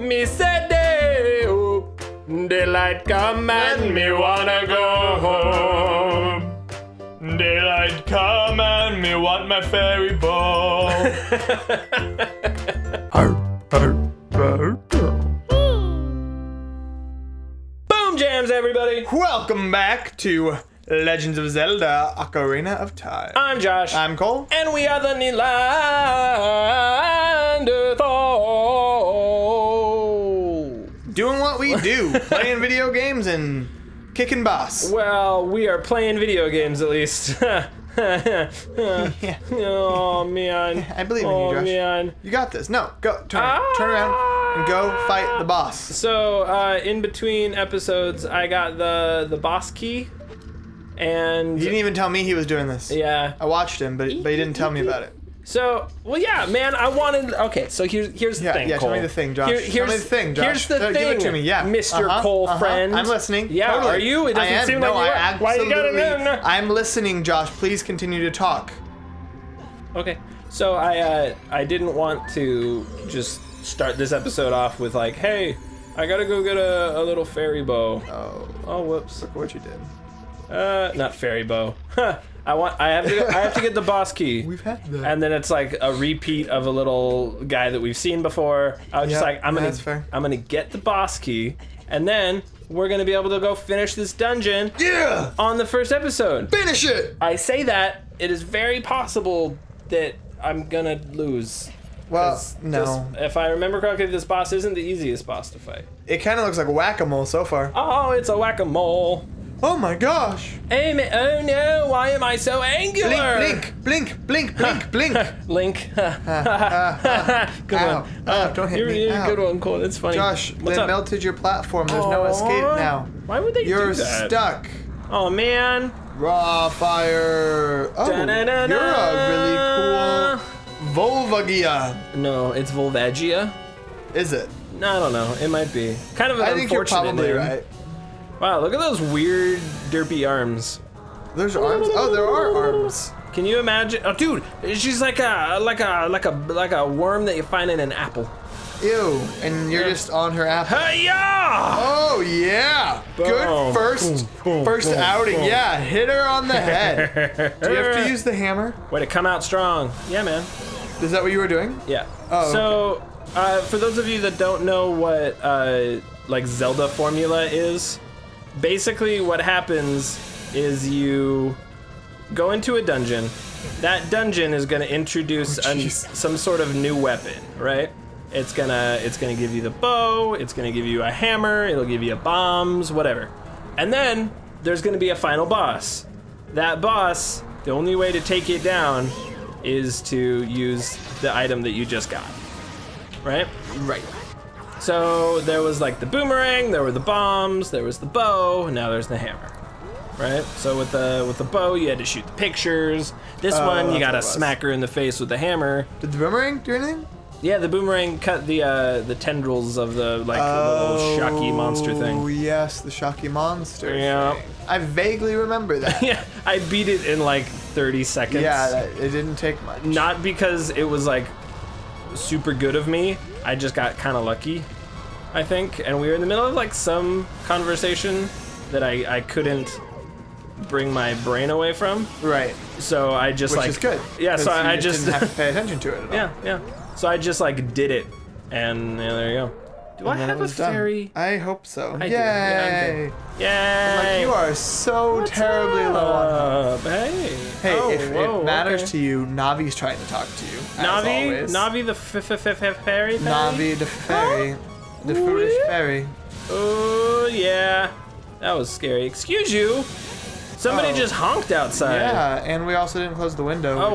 Me said day oop. Daylight come and me wanna go home. Daylight come and me want my fairy ball. Boom jams, everybody! Welcome back to Legends of Zelda Ocarina of Time. I'm Josh. I'm Cole. And we are the Kneelanderthals. Doing what we do, playing video games and kicking boss. Well, we are playing video games at least. Yeah. Oh, man. I believe in you, Josh. Man. You got this. No, go. Turn around. And go fight the boss. So, in between episodes, I got the boss key. And he didn't even tell me he was doing this. Yeah, I watched him, but he didn't tell me about it. So, well, yeah, man, I wanted. Okay, so here's the thing, Cole. Yeah, tell me the thing, Josh. Here's the thing. Give it to me, yeah, Mr. Cole, friend. I'm listening. Yeah, totally. Are you? It doesn't seem like you are. Why you gotta know? I'm listening, Josh. Please continue to talk. Okay, so I didn't want to just start this episode off with like, hey, I gotta go get a little fairy bow. Oh, whoops! Look what you did. Not fairy bow. Huh. I have to get the boss key. We've had that. And then it's like a repeat of a little guy that we've seen before. I was just like, I'm gonna get the boss key, and then we're gonna be able to go finish this dungeon. Yeah. On the first episode. Finish it. I say that it is very possible that I'm gonna lose. Well, no. If I remember correctly, this boss isn't the easiest boss to fight. It kind of looks like whack-a-mole so far. Oh, it's a whack-a-mole. Oh my gosh! Hey, oh no! Why am I so angular? Blink, blink, blink, blink, blink, blink. Link. Good ow. One. Don't hit me. You're a good one, Cole. That's funny. Josh, what's they up? Melted your platform. There's no escape now. Why would they do that? You're stuck. Oh man! Raw fire. Oh, da-da-da-da. You're a really cool Volvagia. No, it's Volvagia. Is it? No, I don't know. It might be. Kind of an unfortunate name. I think you're probably right. Wow, look at those weird, derpy arms. There's arms? Oh, there are arms. Can you imagine? Oh, dude, she's like a worm that you find in an apple. Ew, and you're just on her apple. Hi-ya! Oh, yeah. Boom. Good first outing. Boom. Yeah, hit her on the head. Do you have to use the hammer? Way to come out strong. Yeah, man. Is that what you were doing? Yeah. Oh, so, okay. For those of you that don't know what, like, Zelda formula is, basically what happens is you go into a dungeon. That dungeon is going to introduce some sort of new weapon, right? It's gonna give you the bow, it's going to give you a hammer, it'll give you bombs, whatever. And then there's going to be a final boss. That boss, the only way to take it down is to use the item that you just got, right? Right. So there was like the boomerang, there were the bombs, there was the bow, and now there's the hammer, right? So with the bow, you had to shoot the pictures. This one, you gotta smack her in the face with the hammer. Did the boomerang do anything? Yeah, the boomerang cut the tendrils of the little shocky monster thing. Oh yes, the shocky monster. Yeah, thing. I vaguely remember that. Yeah, I beat it in like 30 seconds. Yeah, it didn't take much. Not because it was like super good of me. I just got kind of lucky, I think, and we were in the middle of like some conversation that I couldn't bring my brain away from. Right. So I just which is good. Yeah. So I just didn't have to pay attention to it at all. Yeah. Yeah. So I just like did it, and yeah, there you go. Do I have a fairy? I hope so. I yay! Do. Yeah, yay! Like, you are so what's terribly up? Low on health. Hey, oh, if whoa, it matters to you, Navi's trying to talk to you. Navi, as Navi the fairy. Navi the fairy, the foolish fairy. Oh yeah, that was scary. Excuse you. Somebody just honked outside. Yeah, and we also didn't close the window. Oh,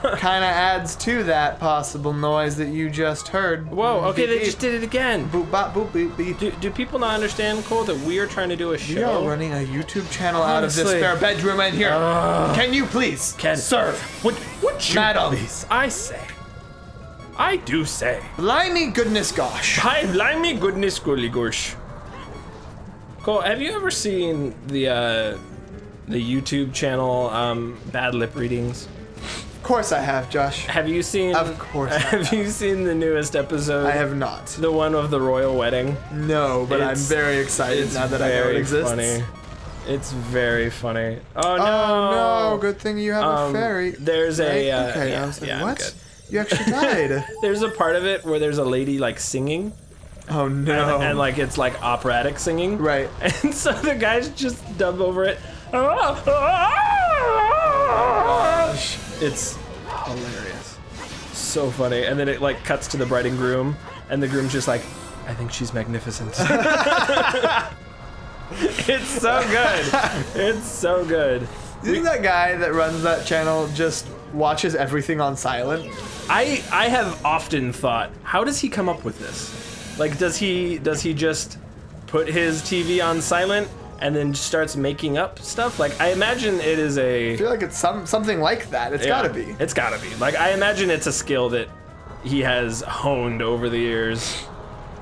which kind of adds to that possible noise that you just heard. Whoa, okay, beep, they beep. Just did it again. Boop, bop, boop, beep, beep. Do people not understand, Cole, that we are trying to do a show? We are running a YouTube channel honestly. Out of this spare bedroom in here. Can you please serve? What you madam, please? I say. I do say. Blimey goodness gosh. Hi, blimey goodness golly gosh. Cole, have you ever seen the YouTube channel, Bad Lip Readings? Of course I have, Josh. Have you seen? Of course. Have you seen the newest episode? I have not. The one of the royal wedding. No, but I'm very excited now that I know it exists. Funny. It's very funny. Oh no! Oh no! Good thing you have a fairy. There's a. Okay, yeah, I was like, yeah, what? You actually died. There's a part of it where there's a lady like singing. Oh no! And like it's like operatic singing. Right. And so the guys just dub over it. It's hilarious. So funny. And then it like cuts to the bride and groom, and the groom's just like, I think she's magnificent. It's so good. It's so good. Do you think that guy that runs that channel just watches everything on silent? I have often thought, how does he come up with this? Like, does he just put his TV on silent? And then starts making up stuff. Like, I imagine it is a... I feel like it's something like that. It's gotta be. It's gotta be. Like, I imagine it's a skill that he has honed over the years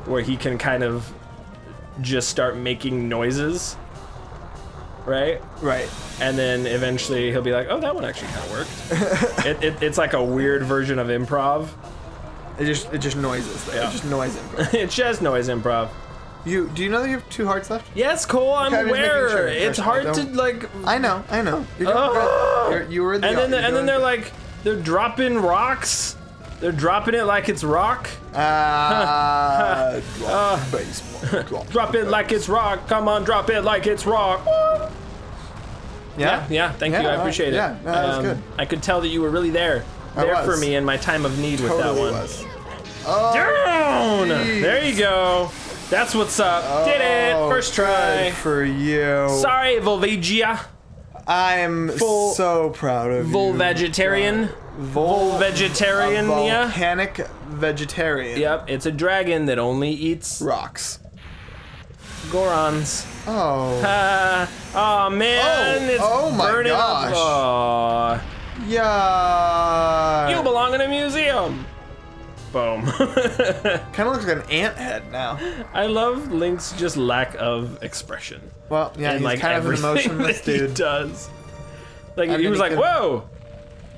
where he can kind of just start making noises, right? Right. And then eventually he'll be like, oh, that one actually kind of worked. it's like a weird version of improv. It just noises. Though. Yeah. It's just noise improv. It's just noise improv. Do you know that you have 2 hearts left? Yes, Cole, I'm aware. Sure it's hard to like. I know. You're doing great. You were the. And then they're like, they're dropping rocks. They're dropping it like it's rock. Drop baseball. Drop it like it's rock. Come on, drop it like it's rock. Yeah. Thank you. I appreciate it. Yeah, no, that was good. I could tell that you were really there for me in my time of need with that one. Was. Oh, down. Geez. There you go. That's what's up. Oh, did it first try for you. Sorry, Volvagia. I'm so proud of you. Volvegetarian. Volcanic vegetarian. Yep, it's a dragon that only eats rocks. Gorons. Oh. Oh man, it's burning up. Oh my gosh. Yeah. You belong in a museum. Boom. Kind of looks like an ant head now. I love Link's just lack of expression. Well, yeah, and he's like kind of an emotionless dude. He does. Like he was like, "Whoa,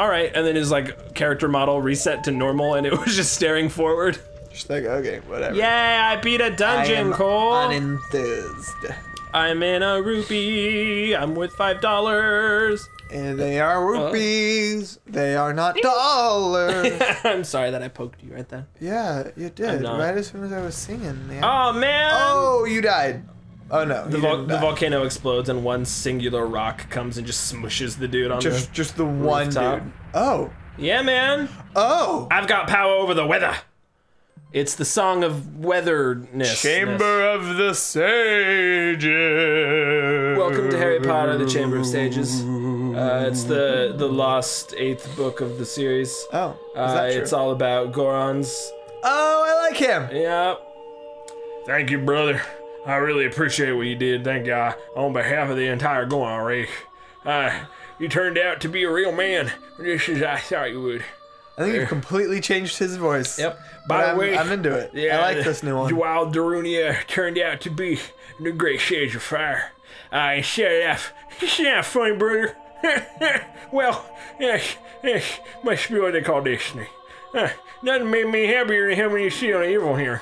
all right," and then his like character model reset to normal, and it was just staring forward. Just like, okay, whatever. Yeah, I beat a dungeon, Cole. Unenthused. I'm in a rupee. I'm with $5. And they are rupees. Oh. They are not dollars. I'm sorry that I poked you right there. Yeah, you did. Right as soon as I was singing. Man. Oh, man. Oh, you died. Oh, no. The volcano explodes, and one singular rock comes and just smushes the dude on just the one rooftop. Dude. Oh. Yeah, man. Oh. I've got power over the weather. It's the song of weatherness. Chamber of the Sages. Welcome to Harry Potter, the Chamber of Sages. It's the lost 8th book of the series. Oh, is that true? It's all about Gorons. Oh, I like him. Yeah. Thank you, brother. I really appreciate what you did. Thank you on behalf of the entire Goron race. You turned out to be a real man, just as I thought you would. I think you've completely changed his voice. Yep. By the way, I'm into it. Yeah, I like this new one. While Darunia turned out to be the great sage of fire, I said, "It's not funny, brother." Well, yes, must be what they call destiny. Nothing made me happier than having you see on the evil here.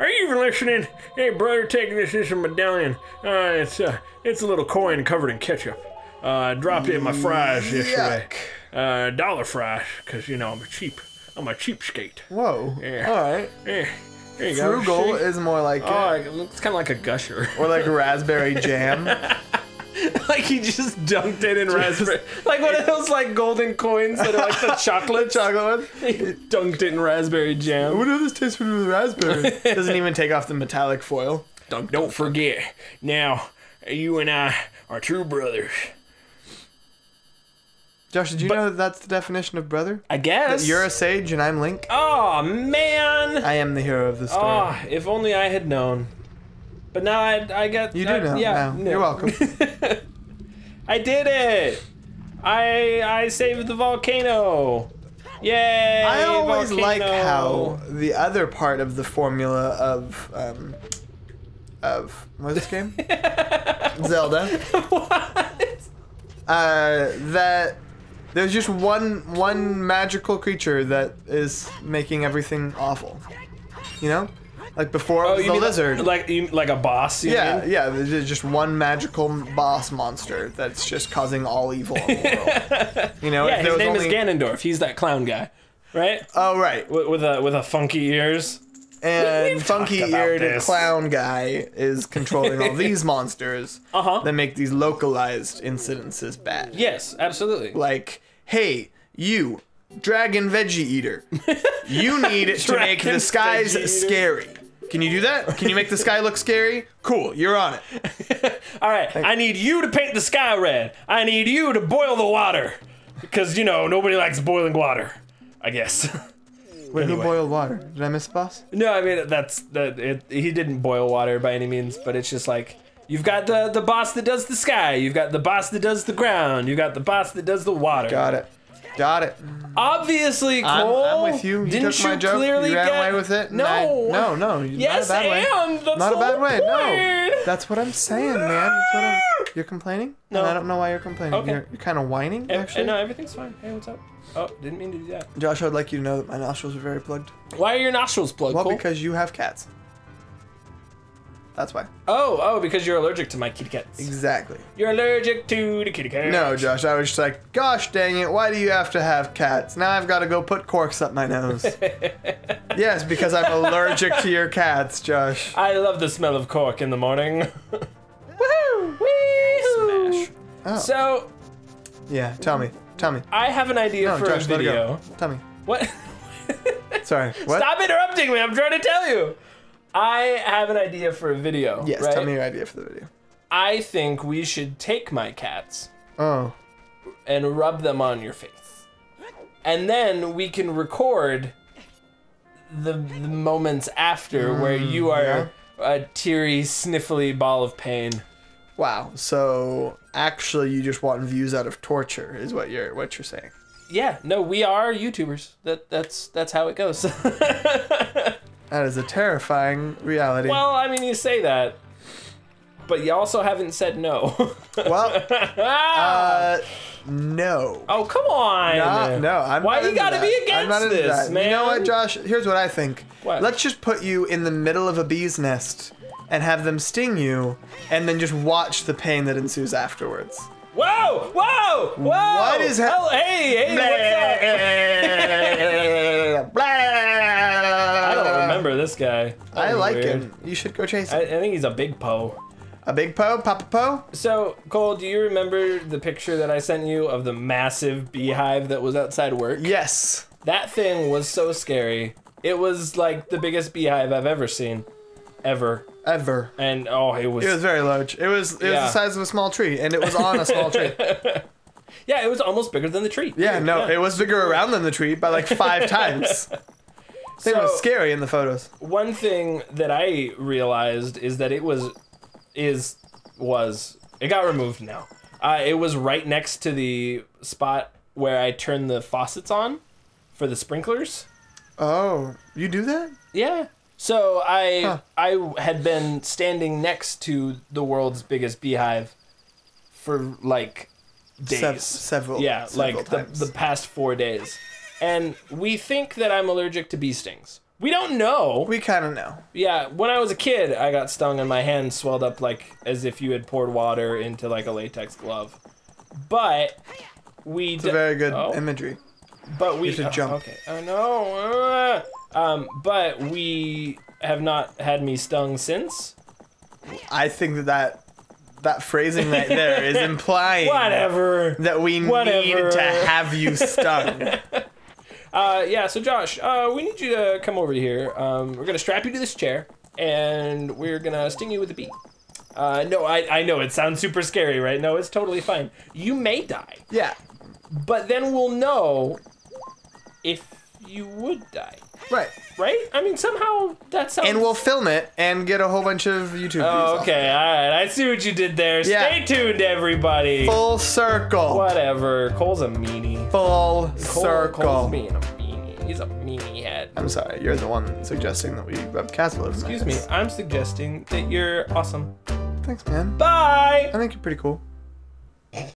Are you even listening? Hey, brother, take this. This is a medallion. It's a little coin covered in ketchup. Dropped it in my fries yesterday. Dollar fries, because, you know, I'm a cheapskate. Whoa. Yeah. All right. Yeah. There you go. Frugal is more like... Oh, it looks kind of like a gusher. Or like raspberry jam. Like he just dunked it in raspberry. Like one of those like golden coins that are like the chocolate one. He dunked it in raspberry jam. I wonder if this tastes good with raspberry. Doesn't even take off the metallic foil. Don't forget. Now, you and I are true brothers. Josh, did you know that that's the definition of brother? I guess. That you're a sage and I'm Link. Oh, man. I am the hero of the story. Oh, if only I had known. But now I get... You do know. Yeah, no. You're welcome. I did it. I saved the volcano. Yay, I always like how the other part of the formula of... What was this game? Zelda. What? That... There's just one magical creature that is making everything awful. You know? Like before, oh, the lizard. Like a boss? You mean? Yeah. There's just one magical boss monster that's just causing all evil in the world. You know? Yeah, his name is Ganondorf. He's that clown guy, right? Oh, right. With a funky ears. And funky-eared clown guy is controlling all these monsters that make these localized incidences bad. Yes, absolutely. Like, hey, you, dragon veggie eater, you need to make the skies scary. Can you do that? Can you make the sky look scary? Cool, you're on it. All right, I need you to paint the sky red. I need you to boil the water. Because, you know, nobody likes boiling water, I guess. Wait, anyway. Who boiled water? Did I miss a boss? No, I mean, he didn't boil water by any means, but it's just like, you've got the boss that does the sky, you've got the boss that does the ground, you've got the boss that does the water. Got it. Got it. Obviously, Cole, I'm with you. You took my joke, you ran away with it. No. Yes, not a bad way. That's not a bad way. No, that's what I'm saying, man. That's what you're complaining? No, and I don't know why you're complaining. Okay. You're kind of whining. Actually, no, everything's fine. Hey, what's up? Oh, didn't mean to do that. Josh, I'd like you to know that my nostrils are very plugged. Why are your nostrils plugged? Well, Cole? Because you have cats. That's why. Oh, because you're allergic to my kitty cats. Exactly. You're allergic to the kitty cats. No, Josh, I was just like, gosh dang it, why do you have to have cats? Now I've got to go put corks up my nose. Yes, because I'm allergic to your cats, Josh. I love the smell of cork in the morning. Woohoo! Wee-hoo! Smash. Oh. So. Yeah, tell me. I have an idea for a video. Tell me. What? Sorry, what? Stop interrupting me, I'm trying to tell you. I have an idea for a video. Yes, right? Tell me your idea for the video. I think we should take my cats and rub them on your face. And then we can record the moments after where you are a teary, sniffly ball of pain. Wow. So actually you just want views out of torture is what you're saying. Yeah, no, we are YouTubers. That's how it goes. That is a terrifying reality. Well, I mean, you say that, but you also haven't said no. Well, no. Oh, come on. No, I'm not into that. Why you gotta be against this, man? You know what, Josh? Here's what I think. What? Let's just put you in the middle of a bee's nest and have them sting you, and then just watch the pain that ensues afterwards. Whoa! Whoa! Whoa! What is happening? Oh, hey, what's up? This guy. I like him. You should go chase him. I think he's a big Poe. A big Poe? Papa Poe? So, Cole, do you remember the picture that I sent you of the massive beehive that was outside work? Yes. That thing was so scary. It was like the biggest beehive I've ever seen. Ever. And oh, it was... It was very large. It was the size of a small tree, and it was on a small tree. Yeah, it was almost bigger than the tree. Yeah, no, it was bigger around than the tree by like 5 times. They were scary in the photos. One thing that I realized is that it got removed now. It was right next to the spot where I turned the faucets on for the sprinklers. Oh, you do that? Yeah. So I had been standing next to the world's biggest beehive for like days. Several times. The past 4 days. And we think that I'm allergic to bee stings. We don't know. We kind of know. Yeah, when I was a kid, I got stung and my hand swelled up like as if you had poured water into like a latex glove. But we... It's a very good imagery. But we... You should jump. Okay. Oh, no. But we have not had me stung since. I think that phrasing right there is implying... Whatever. That we need to have you stung. Yeah, so Josh, we need you to come over here. We're going to strap you to this chair, and we're going to sting you with a bee. No, I know, it sounds super scary, right? No, it's totally fine. You may die. Yeah. But then we'll know if you would die. Right. Right? I mean, somehow that sounds... And we'll film it and get a whole bunch of YouTube views. Oh, okay, alright. I see what you did there. Yeah. Stay tuned, everybody. Full circle. Whatever. Cole's a meanie. Full circle. Cole's being a meanie. He's a meanie head. I'm sorry. You're the one suggesting that we rub cats all over. Excuse me. I'm suggesting that you're awesome. Thanks, man. Bye! I think you're pretty cool.